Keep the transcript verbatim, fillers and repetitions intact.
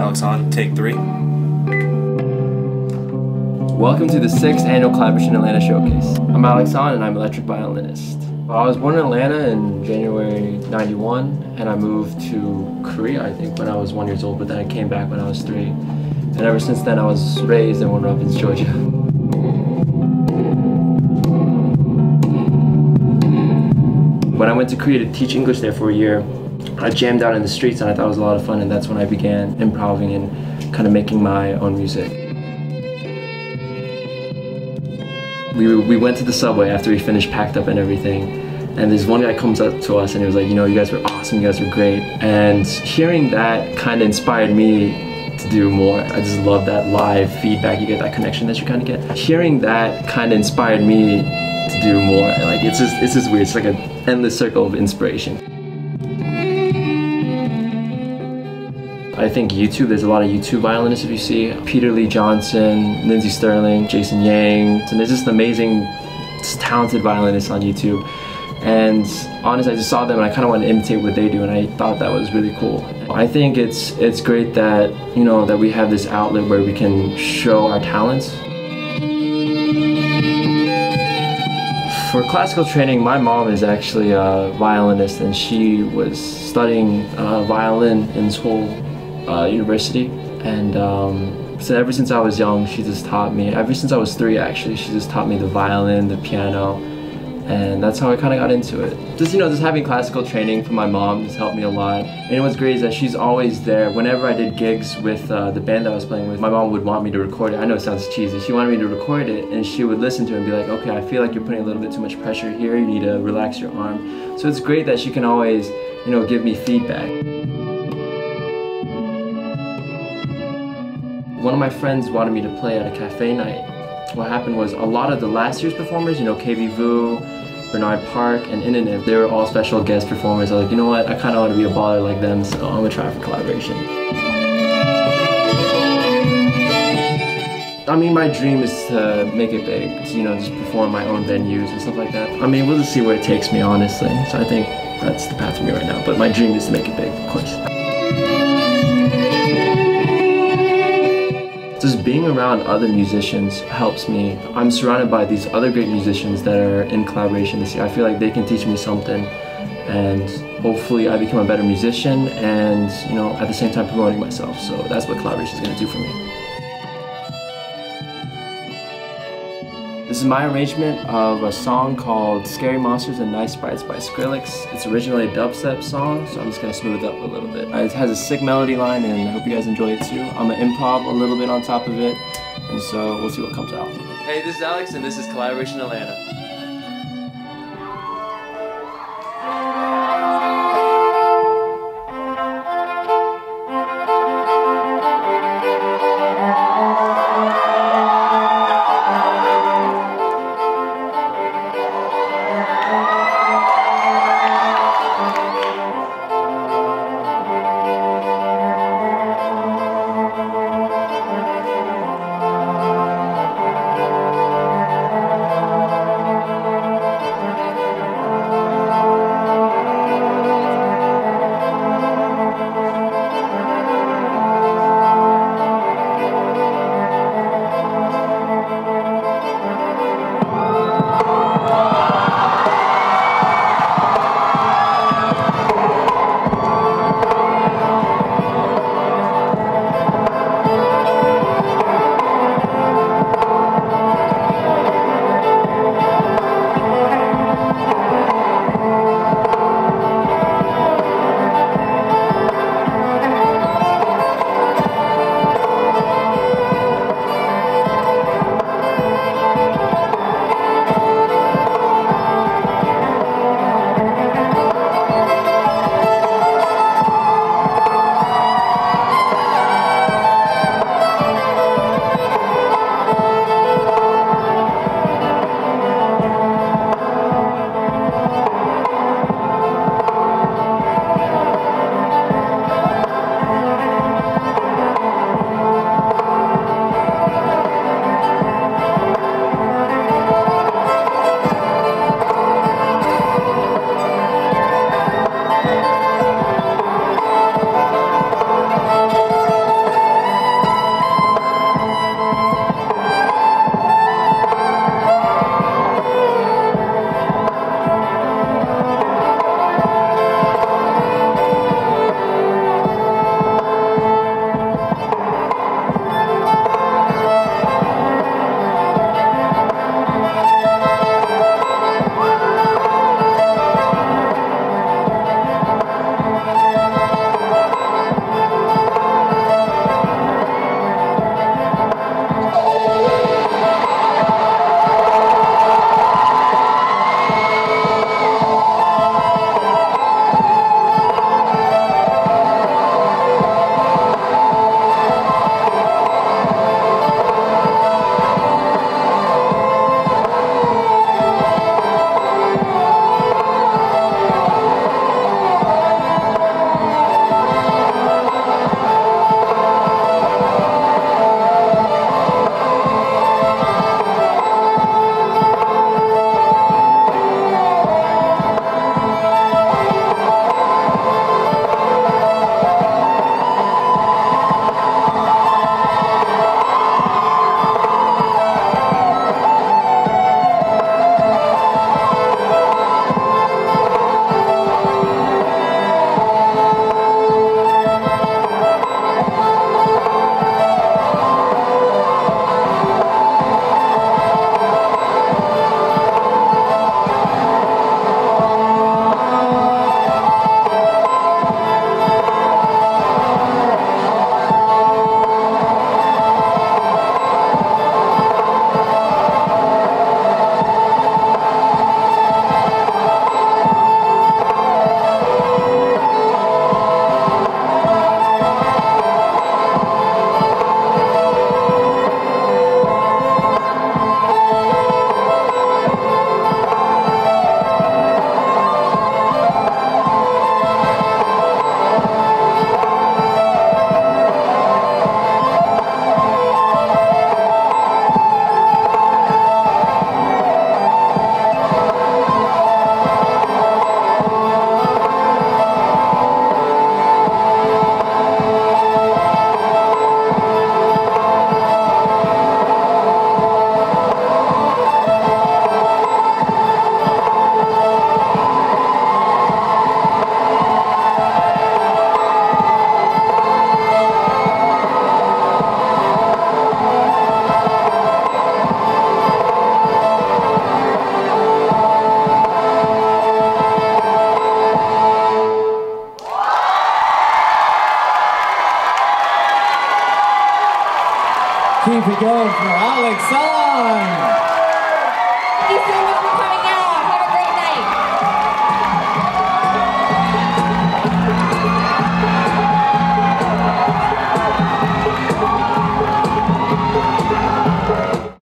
Alex Ahn, take three. Welcome to the sixth annual Collaboration Atlanta Showcase. I'm Alex Ahn and I'm an electric violinist. I was born in Atlanta in January ninety-one and I moved to Korea, I think, when I was one years old, but then I came back when I was three. And ever since then I was raised in Warner Robins, Georgia. When I went to Korea to teach English there for a year, I jammed out in the streets and I thought it was a lot of fun, and that's when I began improvising and kind of making my own music. We, we went to the subway after we finished packed up and everything, and this one guy comes up to us and he was like, you know, you guys were awesome, you guys were great. And hearing that kind of inspired me to do more. I just love that live feedback, you get that connection that you kind of get. Hearing that kind of inspired me to do more. Like, it's just, it's just weird, it's like an endless circle of inspiration. I think YouTube, there's a lot of YouTube violinists if you see. Peter Lee Johnson, Lindsey Sterling, Jason Yang, and there's just amazing, just talented violinists on YouTube. And honestly, I just saw them and I kind of wanted to imitate what they do, and I thought that was really cool. I think it's it's great that, you know, that we have this outlet where we can show our talents. For classical training, my mom is actually a violinist, and she was studying uh, violin in Seoul Uh, university, and um, so ever since I was young, she just taught me. Ever since I was three, actually, she just taught me the violin, the piano, and that's how I kind of got into it. Just, you know, just having classical training from my mom has helped me a lot. And what's great is that she's always there. Whenever I did gigs with uh, the band that I was playing with, my mom would want me to record it. I know it sounds cheesy. She wanted me to record it, and she would listen to it and be like, okay, I feel like you're putting a little bit too much pressure here. You need to relax your arm. So it's great that she can always, you know, give me feedback. One of my friends wanted me to play at a cafe night. What happened was a lot of the last year's performers, you know, K V. Vu, Bernard Park, and Innonim, they were all special guest performers. I was like, you know what, I kind of want to be a baller like them, so I'm gonna try for collaboration. I mean, my dream is to make it big, you know, just perform my own venues and stuff like that. I mean, we'll just see where it takes me, honestly. So I think that's the path for me right now, but my dream is to make it big, of course. Just being around other musicians helps me. I'm surrounded by these other great musicians that are in collaboration this year. I feel like they can teach me something, and hopefully I become a better musician and, you know, at the same time promoting myself. So that's what collaboration is going to do for me. This is my arrangement of a song called Scary Monsters and Nice Sprites by Skrillex. It's originally a dubstep song, so I'm just going to smooth it up a little bit. It has a sick melody line, and I hope you guys enjoy it too. I'm going to improv a little bit on top of it, and so we'll see what comes out. Hey, this is Alex, and this is Collaboration Atlanta. Keep it going for Alex Ahn. Thank you so much for coming out.